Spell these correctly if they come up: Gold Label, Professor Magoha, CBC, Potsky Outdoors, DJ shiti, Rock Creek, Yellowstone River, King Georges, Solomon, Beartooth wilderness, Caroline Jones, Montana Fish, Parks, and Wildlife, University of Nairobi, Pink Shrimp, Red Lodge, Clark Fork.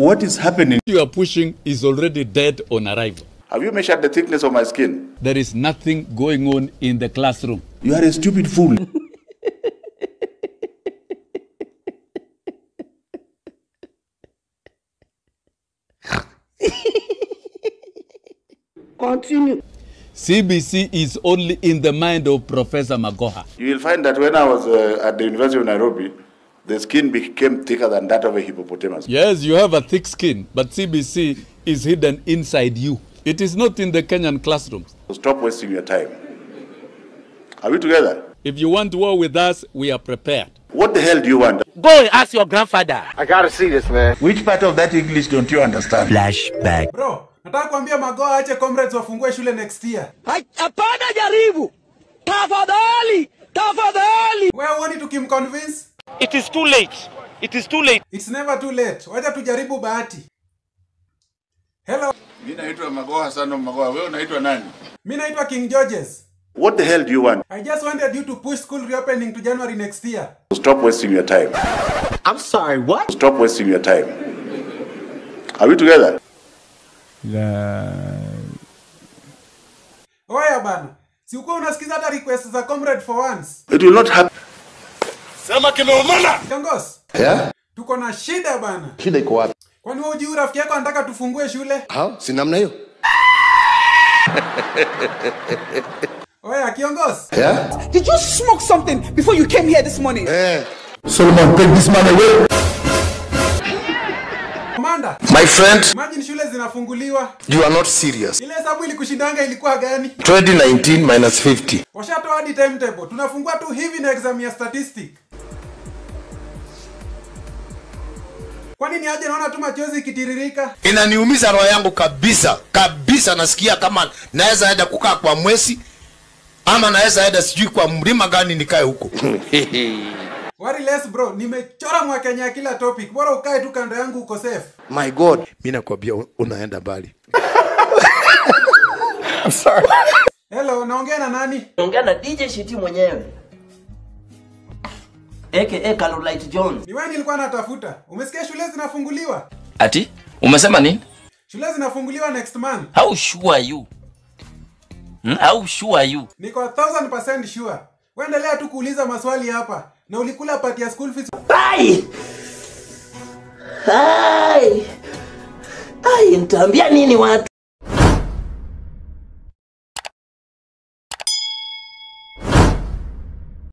What is happening? You are pushing is already dead on arrival. Have you measured the thickness of my skin? There is nothing going on in the classroom. You are a stupid fool. Continue. CBC is only in the mind of Professor Magoha. You will find that when I was at the University of Nairobi, the skin became thicker than that of a hippopotamus. Yes, you have a thick skin, but CBC is hidden inside you. It is not in the Kenyan classrooms. Stop wasting your time. Are we together? If you want war with us, we are prepared. What the hell do you want? Go and ask your grandfather. I gotta see this, man. Which part of that English don't you understand? Flashback. Bro. Nataka kuambia Magoha ache comrades wafungue shule next year. Hapana jaribu. Tafadhali. Tafadhali. Wewe huoni tukimconvince? It is too late. It is too late. It's never too late. Wacha tujaribu bahati. Hello. Mimi naitwa Magoha sana Magoha. Wewe unaitwa nani? Mimi naitwa King Georges. What the hell do you want? I just wanted you to push school reopening to January next year. Stop wasting your time. I'm sorry, what? Stop wasting your time. Are we together? Oya bana, si uko unasikiza hata requests za comrade for once. It will not happen. Sema kimeumana. Kangos. Yeah. Tuko na shida bana. Shida iko wapi? Kwani wewe ujiura rafiki yako anataka tufungue shule? Ha, si namna hiyo. Oya kiongozi. Yeah. Did you smoke something before you came here this morning? Eh. Solomon, take this man away. My friend, imagine shule zinafunguliwa. You are not serious. Ile hesabu ilikushindanga ilikuwa gani? 2019 minus 50. Washatoa hadi timetable. Tunafungua tu hivi na exam ya statistics. Kwani ni aje naona tu machozi ikitiririka? Inaniumiza roho yangu kabisa. Kabisa nasikia kama naweza hata kukaa kwa mwezi ama naweza hata sijui kwa mlima gani nikae huko. Worry less bro, nimechora mwa Kenya kila topic. Bora ukae tu kando yangu uko safe. My God, mimi nakwambia unaenda mbali. I'm sorry. Hello, naongea na nani? Naongea na DJ Shiti mwenyewe. AKA Caroline Jones. Ni wewe nilikuwa natafuta. Umesikia shule zinafunguliwa? Ati? Umesema nini? Shule zinafunguliwa next month. How sure are you? How sure are you? Niko 1000% sure. Waendelea tu kuuliza maswali hapa. Na ulikula pati ya school fees. Ai! Ai! Ai, nitaambia nini watu?